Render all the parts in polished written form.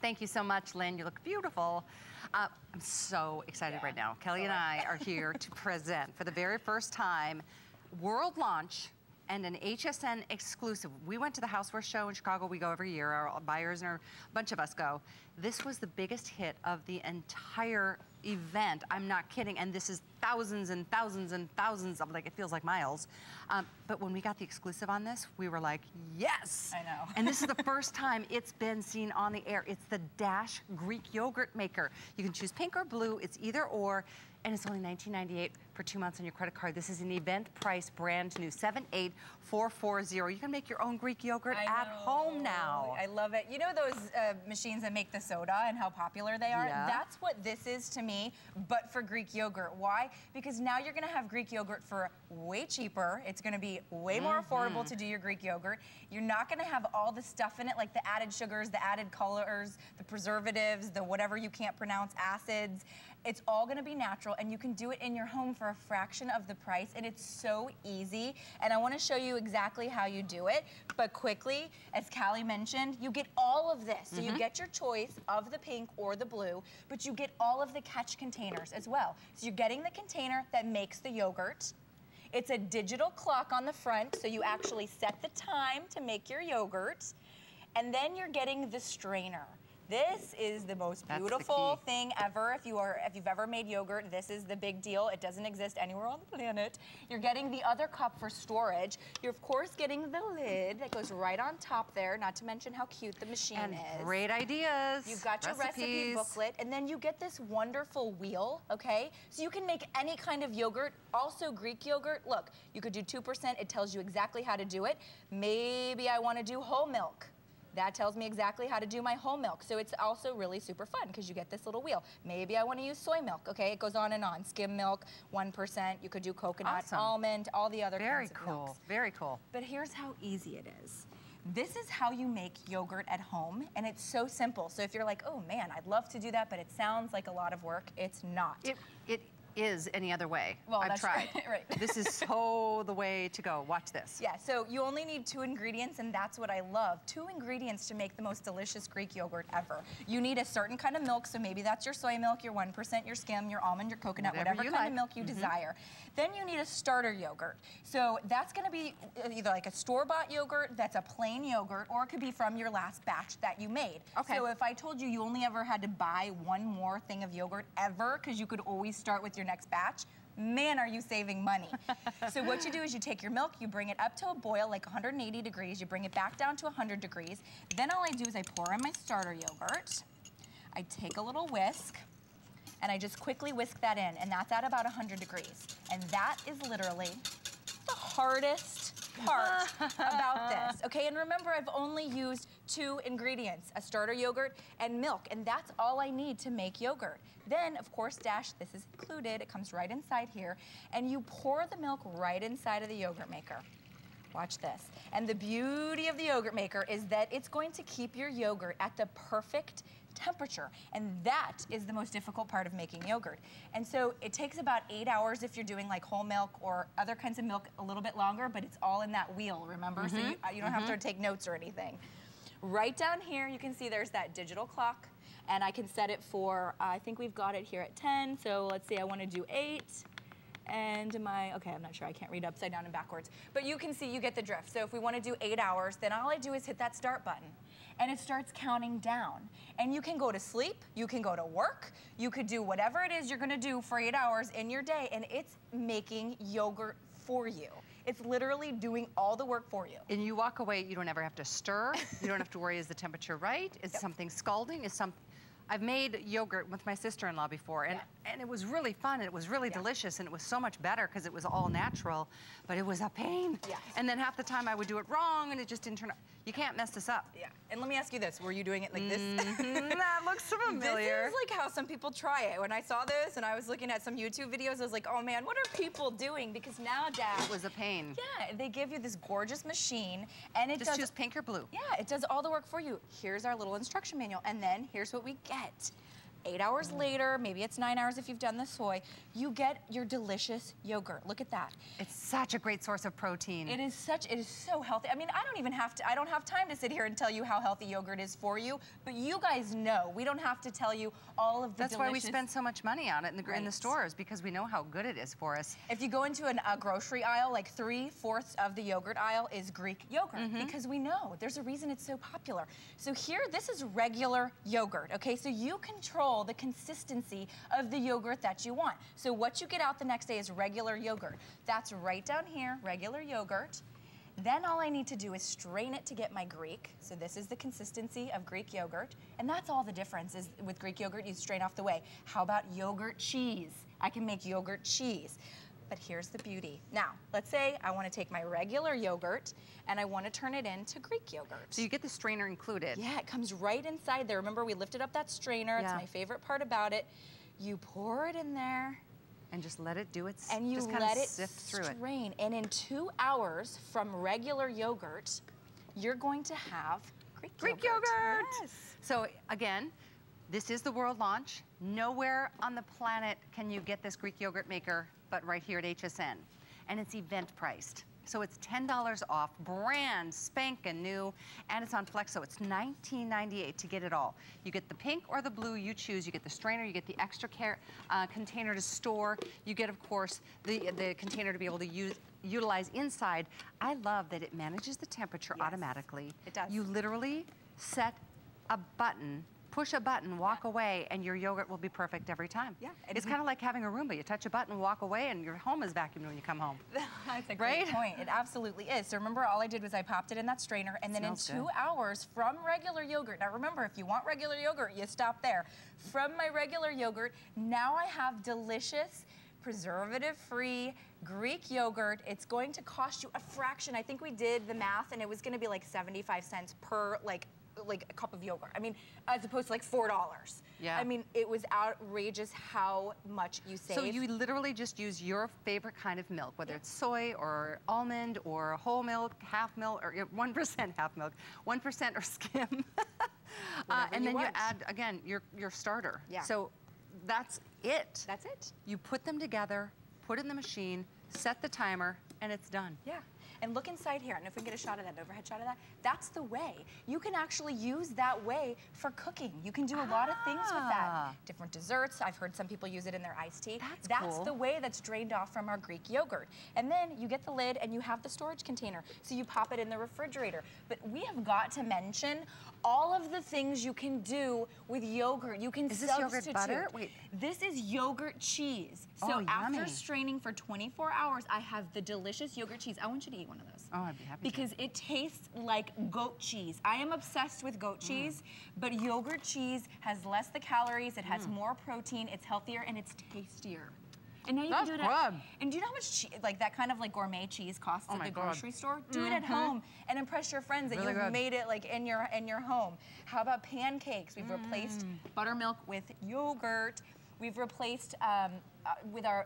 Thank you so much, Lynn. You look beautiful. I'm so excited right now. Kelly and I are here to present for the very first time world launch and an HSN exclusive. We went to the Houseware Show in Chicago. We go every year. Our buyers and a bunch of us go. This was the biggest hit of the entire event. I'm not kidding. And this is thousands and thousands and thousands of, like, it feels like miles. But when we got the exclusive on this, we were like, yes. I know. And this is the first time it's been seen on the air. It's the Dash Greek Yogurt Maker. You can choose pink or blue. It's either or. And it's only $19.98 for 2 months on your credit card. This is an event price, brand new, 78440. You can make your own Greek yogurt at home now. I love it. You know those machines that make the soda and how popular they are? Yeah. That's what this is to me, but for Greek yogurt. Why? Because now you're gonna have Greek yogurt for way cheaper. It's gonna be way more affordable to do your Greek yogurt. You're not gonna have all the stuff in it, like the added sugars, the added colors, the preservatives, the whatever you can't pronounce, acids. It's all gonna be natural, and you can do it in your home for a fraction of the price, and it's so easy. And I wanna show you exactly how you do it, but quickly, as Callie mentioned, you get all of this. So you get your choice of the pink or the blue, but you get all of the catch containers as well. So you're getting the container that makes the yogurt. It's a digital clock on the front, so you actually set the time to make your yogurt, and then you're getting the strainer. This is the most beautiful thing ever. If you've ever made yogurt, this is the big deal. It doesn't exist anywhere on the planet. You're getting the other cup for storage. You're, of course, getting the lid that goes right on top there, not to mention how cute the machine is. And great ideas. You've got your recipe booklet, and then you get this wonderful wheel, okay? So you can make any kind of yogurt, also Greek yogurt. Look, you could do 2%. It tells you exactly how to do it. Maybe I want to do whole milk. That tells me exactly how to do my whole milk. So it's also really super fun because you get this little wheel. Maybe I want to use soy milk, okay? It goes on and on. Skim milk, 1%. You could do coconut, almond, all the other kinds of milks. Very cool. But here's how easy it is. This is how you make yogurt at home, and it's so simple. So if you're like, oh man, I'd love to do that, but it sounds like a lot of work, it's not. It is any other way. Well, I've tried. Right. This is so the way to go. Watch this. Yeah, so you only need 2 ingredients, and that's what I love. 2 ingredients to make the most delicious Greek yogurt ever. You need a certain kind of milk, so maybe that's your soy milk, your 1%, your skim, your almond, your coconut, whatever kind of milk you desire. Then you need a starter yogurt. So that's going to be either like a store-bought yogurt, that's a plain yogurt, or it could be from your last batch that you made. Okay. So if I told you you only ever had to buy one more thing of yogurt ever, because you could always start with your next batch, man, are you saving money. So what you do is you take your milk, you bring it up to a boil, like 180 degrees, you bring it back down to 100 degrees. Then all I do is I pour in my starter yogurt, I take a little whisk, and I just quickly whisk that in, and that's at about 100 degrees. And that is literally the hardest part about this, okay? And remember, I've only used 2 ingredients, a starter yogurt and milk, and that's all I need to make yogurt. Then, of course, Dash, this is included, it comes right inside here, and you pour the milk right inside of the yogurt maker. Watch this. And the beauty of the yogurt maker is that it's going to keep your yogurt at the perfect temperature, and that is the most difficult part of making yogurt. And so it takes about 8 hours if you're doing like whole milk or other kinds of milk, a little bit longer, but it's all in that wheel, remember? So you don't have to take notes or anything. Right down here, you can see there's that digital clock, and I can set it for, I think we've got it here at 10, so let's see, I want to do 8. And okay, I'm not sure, I can't read upside down and backwards. But you can see, you get the drift. So if we want to do 8 hours, then all I do is hit that start button. And it starts counting down. And you can go to sleep, you can go to work, you could do whatever it is you're going to do for 8 hours in your day, and it's making yogurt for you. It's literally doing all the work for you. And you walk away, you don't ever have to stir, you don't have to worry, is the temperature right? Is something scalding? Is something... I've made yogurt with my sister-in-law before, and, and it was really fun, and it was really delicious, and it was so much better because it was all natural, but it was a pain. Yes. And then half the time I would do it wrong, and it just didn't turn out. You can't mess this up. Yeah. And let me ask you this. Were you doing it like this? That looks familiar. This is like how some people try it. When I saw this, and I was looking at some YouTube videos, I was like, oh, man, what are people doing? Because now, Dad. It was a pain. Yeah. They give you this gorgeous machine, and it does. Just choose pink or blue. Yeah. It does all the work for you. Here's our little instruction manual, and then here's what we get. 8 hours later, maybe it's 9 hours if you've done the soy, you get your delicious yogurt. Look at that. It's such a great source of protein. It is such, it is so healthy. I mean, I don't even have to, I don't have time to sit here and tell you how healthy yogurt is for you, but you guys know. We don't have to tell you all of the That's why we spend so much money on it in the, in the stores, because we know how good it is for us. If you go into a grocery aisle, like 3/4 of the yogurt aisle is Greek yogurt, because we know. There's a reason it's so popular. So here, this is regular yogurt, okay? So you control the consistency of the yogurt that you want. So what you get out the next day is regular yogurt. That's right down here, regular yogurt. Then all I need to do is strain it to get my Greek. So this is the consistency of Greek yogurt. And that's all the difference is with Greek yogurt, you strain off the whey. How about yogurt cheese? I can make yogurt cheese. But here's the beauty. Now, let's say I want to take my regular yogurt and I want to turn it into Greek yogurt. So you get the strainer included. Yeah, it comes right inside there. Remember, we lifted up that strainer. Yeah. It's my favorite part about it. You pour it in there. And just let it do its, and you just let it sift through it. Strain. And in 2 hours from regular yogurt, you're going to have Greek yogurt. Yes. So again, this is the world launch. Nowhere on the planet can you get this Greek yogurt maker but right here at HSN. And it's event priced. So it's $10 off, brand spankin' new, and it's on Flexo. It's $19.98 to get it all. You get the pink or the blue, you choose. You get the strainer, you get the extra container to store. You get, of course, the container to be able to utilize inside. I love that it manages the temperature automatically. It does. You literally set a button, push a button, walk away, and your yogurt will be perfect every time. Yeah, it's kind of like having a Roomba. You touch a button, walk away, and your home is vacuumed when you come home. That's a great point. It absolutely is. So remember, all I did was I popped it in that strainer, and then in 2 hours from regular yogurt. Now remember, if you want regular yogurt, you stop there. From my regular yogurt, now I have delicious, preservative-free Greek yogurt. It's going to cost you a fraction. I think we did the math, and it was going to be like 75 cents per like a cup of yogurt. I mean, as opposed to like $4. Yeah. I mean, it was outrageous how much you save. So you literally just use your favorite kind of milk, whether it's soy or almond or whole milk, half milk, or 1% half milk, 1% or skim. And then you add, again, your starter. Yeah. So that's it. That's it. You put them together, put it in the machine, set the timer, and it's done. Yeah. And look inside here, and if we can get a shot of that, an overhead shot of that, that's the whey. You can actually use that whey for cooking. You can do a lot of things with that. Different desserts. I've heard some people use it in their iced tea. That's cool. The whey that's drained off from our Greek yogurt. And then you get the lid, and you have the storage container, so you pop it in the refrigerator. But we have got to mention all of the things you can do with yogurt. You can substitute. Is this yogurt butter? Wait. This is yogurt cheese. So after straining for 24 hours, I have the delicious yogurt cheese. I want you to eat one of those. Oh, I'd be happy because to. It tastes like goat cheese. I am obsessed with goat cheese, but yogurt cheese has less the calories, it has more protein, it's healthier, and it's tastier. And now you can do it at, and do you know how much like that kind of like gourmet cheese costs at the grocery store? Do it at home and impress your friends that you've made it like in your home. How about pancakes? We've replaced buttermilk with yogurt. We've replaced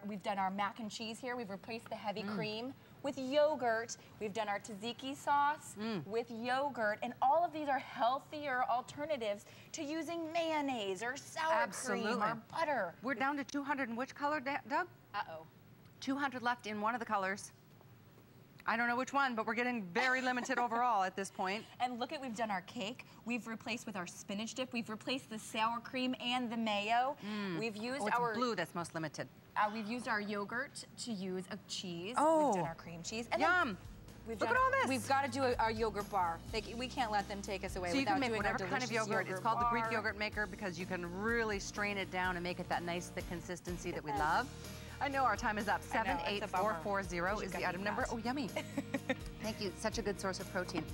we've done our mac and cheese here. We've replaced the heavy cream with yogurt. We've done our tzatziki sauce with yogurt, and all of these are healthier alternatives to using mayonnaise or sour cream or butter. We're down to 200 in which color, Doug? 200 left in one of the colors. I don't know which one, but we're getting very limited overall at this point. And look at, we've done our cake. We've replaced with our spinach dip. We've replaced the sour cream and the mayo. We've used our blue that's most limited. We've used our yogurt to use a cheese. We've done our cream cheese. And yum. Look at all this. We've got to do our yogurt bar. We can't let them take us away without doing our delicious yogurt bar. So you can make whatever kind of yogurt. It's called the Greek Yogurt Maker because you can really strain it down and make it that nice, thick consistency that we love. I know our time is up. 78440 is the item number. Oh, yummy. Thank you. Such a good source of protein.